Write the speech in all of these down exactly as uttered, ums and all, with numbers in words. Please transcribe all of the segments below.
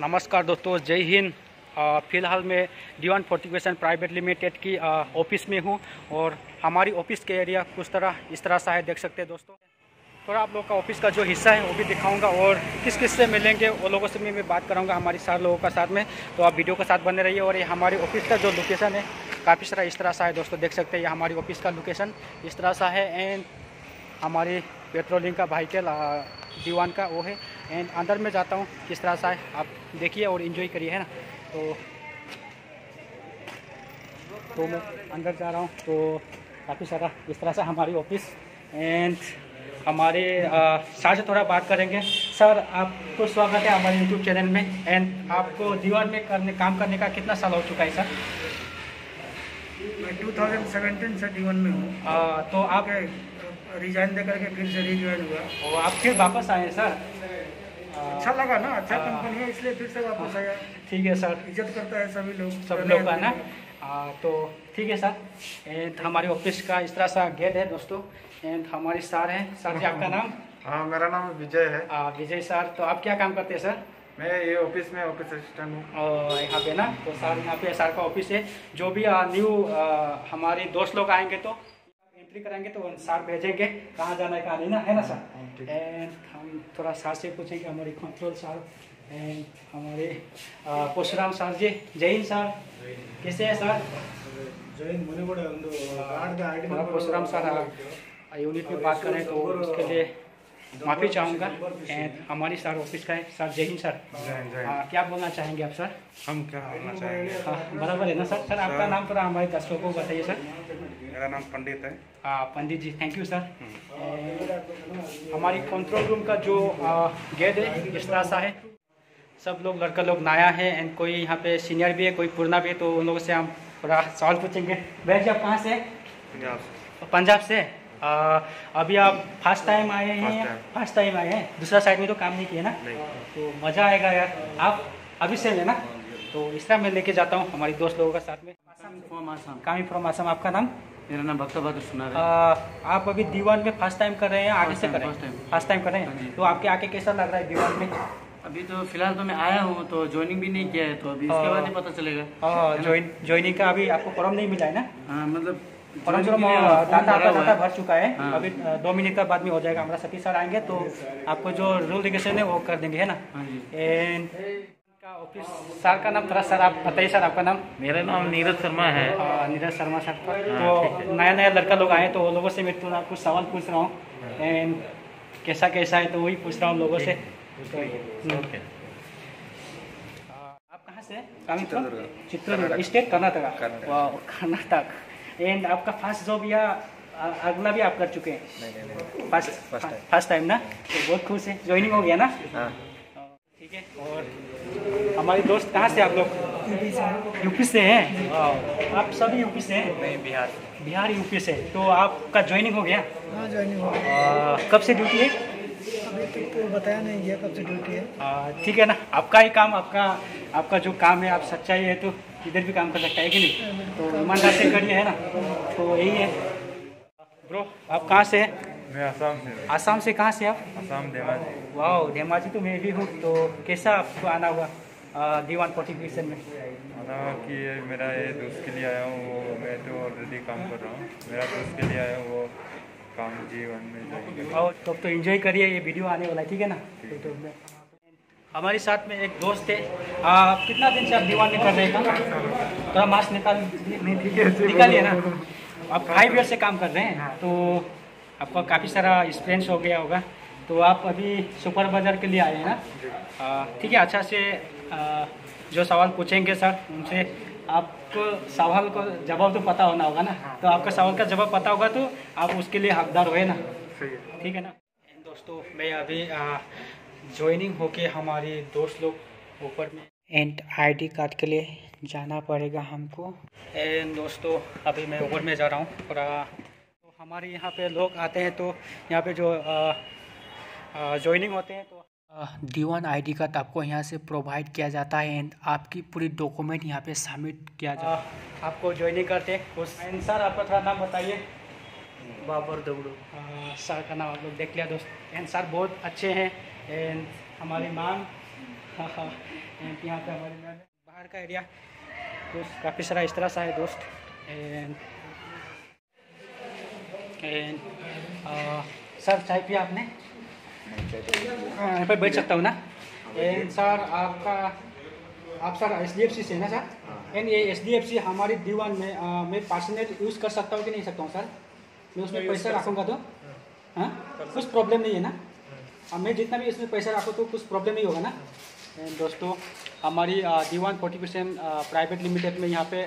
नमस्कार दोस्तों, जय हिंद। फिलहाल मैं D one fortification private limited की ऑफिस में हूं और हमारी ऑफिस के एरिया कुछ तरह इस तरह सा है, देख सकते हैं दोस्तों। थोड़ा आप लोग का ऑफिस का जो हिस्सा है वो भी दिखाऊंगा और किस किस से मिलेंगे वो लोगों से भी मैं बात कराऊंगा, हमारे सारे लोगों का साथ में। तो आप वीडियो के साथ बने रहिए। और ये हमारे ऑफिस का जो लोकेशन है काफ़ी सारा इस तरह सा है दोस्तों, देख सकते हैं। ये हमारी ऑफिस का लोकेशन इस तरह सा है एंड हमारी पेट्रोलिंग का व्हीकल डी वन का वो है। एंड अंदर में जाता हूँ किस तरह सा है, आप देखिए और इन्जॉय करिए, है ना। तो तो मैं अंदर जा रहा हूँ। तो काफ़ी सारा इस तरह से हमारी ऑफिस एंड हमारे सर से थोड़ा बात करेंगे। सर, आपको स्वागत है हमारे यूट्यूब चैनल में। एंड आपको डी वन में करने काम करने का कितना साल हो चुका है सर? मैं टू थाउजेंड सेवेंटीन से डी वन में हूँ। तो आप रिजाइन दे करके फिर से रिज्वाइन हुआ और आप फिर वापस आए सर? अच्छा लगा ना, अच्छा कंपनी है इसलिए फिर से वापस आया। ठीक है सर, इज्जत करता है सभी लोग, सब लोग का ना। आ, तो ठीक है सर। एंड हमारे ऑफिस का इस तरह सा गेट है दोस्तों। एंड हमारे सर हैं। सर जी, आपका नाम? हाँ, मेरा नाम विजय है। आ, विजय सर, तो आप क्या काम करते हैं सर? मैं ये ऑफिस में ऑफिस असिस्टेंट हूँ। और यहाँ पे ना, तो सर यहाँ पे सर का ऑफिस है। जो भी न्यू हमारे दोस्त लोग आएंगे तो एंट्री कराएंगे तो सर भेजेंगे कहाँ जाना है कहाँ नहीं ना, है ना सर। एंड हम थोड़ा सर से पूछेंगे, हमारे कंट्रोल सर एंड हमारे परशुराम सर जी। जय हिंद सर, कैसे है सर? जय हिंद। परशुराम सर यूनिट में बात करें तो उसके लिए माफ़ी चाहूँगा। एंड हमारी सर ऑफिस का है। सर जय हिंद सर। हाँ, क्या बोलना चाहेंगे आप सर? हम क्या बोलना चाहेंगे, हाँ बराबर है ना सर। सर आपका नाम थोड़ा हमारे दर्शकों को बताइए सर। मेरा नाम पंडित है। हाँ Pandit ji, thank you sir. हमारी कंट्रोल रूम का जो गेट है इस तरह सा है। सब लोग लड़का लोग नया है एंड कोई यहाँ पे सीनियर भी है, कोई पुराना भी है। तो उन लोगों से हम थोड़ा सवाल पूछेंगे। भैया जी, आप कहाँ से? पंजाब से। पंजाब से। आ, अभी आप फर्स्ट टाइम आए हैं? फर्स्ट टाइम आए हैं। दूसरा साइड में तो काम नहीं किया ना, नहीं। तो मज़ा आएगा यार, आप अभी से लेना। तो इस तरह मैं लेके जाता हूँ हमारे दोस्त लोगों के साथ में। आसाम काम फ्रॉम आसाम। आपका नाम? मेरा नाम भक्त बहादुर सुना है। आप अभी डी वन में फर्स्ट टाइम कर रहे हैं, आगे से कर रहे हैं? फर्स्ट टाइम कर रहे हैं। तो आपके आगे कैसा लग रहा है डी वन में? अभी तो फिलहाल तो मैं आया हूँ, तो ज्वाइनिंग भी नहीं किया है, तो अभी इसके बाद ही पता चलेगा। ज्वाइनिंग का अभी आपको फॉर्म नहीं मिला है ना? हाँ, मतलब फॉर्म जो डाटा भर चुका है। हाँ। अभी दो मिनट का बाद में हो जाएगा। हमारा सतीश सर आएंगे तो आपको जो रूल रेगुलेशन है वो कर देंगे, है ना। एंड का ऑफिस सर का नाम थोड़ा सर आप बताइए। सर आपका नाम? मेरा नाम नीरज शर्मा है। नीरज शर्मा सर। तो नया नया लड़का लोग आए तो लोगों से मैं थोड़ा कुछ सवाल पूछ रहा हूँ एंड कैसा कैसा है तो वही पूछ रहा हूँ लोगों से। आप कहाँ से? चित्रदुर्ग स्टेट, कर्नाटक। कर्नाटक। एंड आपका फर्स्ट जॉब या अगला भी आप कर चुके हैं? फर्स्ट फर्स्ट टाइम ना। तो बहुत खुश है, ज्वाइनिंग हो गया ना। ठीक है। और हमारे दोस्त कहाँ से आप लोग? यूपी से हैं आप सभी? यूपी से हैं? नहीं, बिहार। बिहार यूपी से। तो आपका ज्वाइनिंग हो गया? हाँ, ज्वाइनिंग हो गया। कब से ड्यूटी है? तो बताया नहीं गया कब से ड्यूटी है। ठीक है ना, आपका ही काम, आपका आपका जो काम है, आप सच्चाई है तो इधर भी काम कर सकता है कि नहीं। तो ईमानदार से करिए, है ना। तो यही है। ब्रो, आप कहाँ से हैं? मैं आसाम से। आसाम से कहाँ से आप? आसाम धेमाजी। वाह, धेमाजी तो मैं भी हूँ। तो कैसा आपको आना हुआ डी वन फोर्टिफिकेशन में? आना कि मेरा ये दोस्त के लिए आया हूँ, वो मैं तो ऑलरेडी काम कर रहा हूँ, मेरा दोस्त के लिए आया हूँ वो काम जीवन में। और तो तो एंजॉय करिए, ये वीडियो आने वाला है, ठीक है ना। यूट्यूब में हमारे साथ में एक दोस्त है। आप कितना दिन से आप डी वन में कर रहे हैं? थोड़ा मास्क निकाल निकालिए ना। आप फाइव ईयर से काम कर रहे हैं तो आपका काफ़ी सारा एक्सपीरियंस हो गया होगा। तो आप अभी सुपरवाइजर के लिए आए हैं ना, ठीक है। अच्छा से आ, जो सवाल पूछेंगे सर उनसे, आपको सवाल का जवाब तो पता होना होगा ना। तो आपका सवाल का जवाब पता होगा तो आप उसके लिए हकदार हो, ना। ठीक है ना। दोस्तों, मैं अभी ज्वाइनिंग होके हमारे दोस्त लोग ऊपर में एंड आईडी कार्ड के लिए जाना पड़ेगा हमको। एंड दोस्तों, अभी मैं ऊपर में जा रहा हूँ। और तो हमारे यहाँ पे लोग आते हैं तो यहाँ पे जो ज्वाइनिंग होते हैं तो डी वन आईडी कार्ड आपको यहाँ से प्रोवाइड किया जाता है एंड आपकी पूरी डॉक्यूमेंट यहाँ पे सबमिट किया जाता है। आपको ज्वाइनिंग करते हैं। सर आपका थोड़ा नाम बताइए। बाबर दौड़ो। सर का नाम आप लोग देख लिया दोस्त। एंड सर बहुत अच्छे हैं एंड हमारी मांग एंड यहाँ पे हमारे मैम है बाहर का एरिया, तो काफ़ी सारा इस तरह सा है दोस्त। एंड एंड सर चाय पिया आपने? यहाँ पर बैठ सकता हूँ ना? एंड सर आपका आप sir H D F C से ना सर? एंड ये एच डी एफ सी हमारी डी वन में आ, मैं पर्सनल यूज़ कर सकता हूँ कि नहीं सकता हूँ सर? मैं उसमें पैसा रखूँगा तो हाँ कुछ प्रॉब्लम नहीं है ना? अब मैं जितना भी इसमें पैसा रखूँ तो कुछ प्रॉब्लम नहीं होगा ना? एंड दोस्तों हमारी D one fortification private limited में यहाँ पे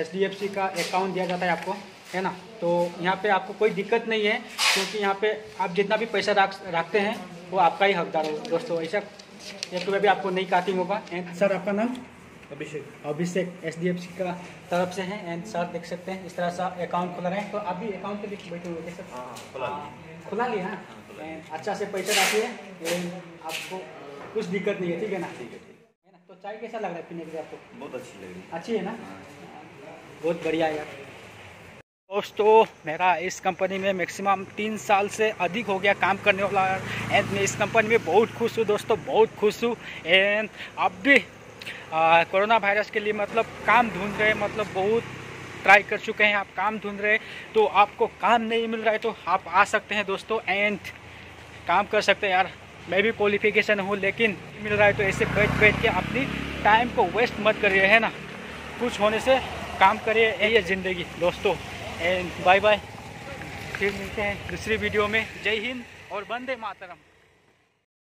एच डी एफ सी का अकाउंट दिया जाता है आपको, है ना? तो यहाँ पे आपको कोई दिक्कत नहीं है क्योंकि यहाँ पे आप जितना भी पैसा रखते हैं वो आपका ही हकदार हो दोस्तों। ऐसा एक रुपये भी आपको नहीं काटिंग होगा। एंड सर आपका नाम? Abhishek. Abhishek H D F C का तरफ से है। एंड सर देख सकते हैं इस तरह सा अकाउंट खुला रहे हैं, तो आप भी अकाउंट पे देख बैठे हुए देख सकते हैं। खुला लिया खुला लिया हाँ। एंड अच्छा से पैसा रखिए, आपको कुछ दिक्कत नहीं है, ठीक है ना? ठीक है ठीक है ना? तो चाय कैसा लग रहा है पीने के लिए आपको? बहुत अच्छी लग रही है। अच्छी है ना? बहुत बढ़िया है यार। दोस्तों मेरा इस कंपनी में मैक्सिमम तीन साल से अधिक हो गया काम करने वाला। एंड मैं इस कंपनी में बहुत खुश हूँ दोस्तों, बहुत खुश हूँ। एंड अब भी कोरोना वायरस के लिए मतलब काम ढूंढ रहे, मतलब बहुत ट्राई कर चुके हैं, आप काम ढूंढ रहे तो आपको काम नहीं मिल रहा है तो आप आ सकते हैं दोस्तों एंड काम कर सकते हैं यार। मैं भी क्वालिफिकेशन हूँ लेकिन मिल रहा है तो ऐसे बैठ बैठ के अपनी टाइम को वेस्ट मत करिए, है ना? कुछ होने से काम करिए, यही है ज़िंदगी दोस्तों। एंड बाय बाय, फिर मिलते हैं दूसरी वीडियो में। जय हिंद और वंदे मातरम।